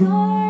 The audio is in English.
God.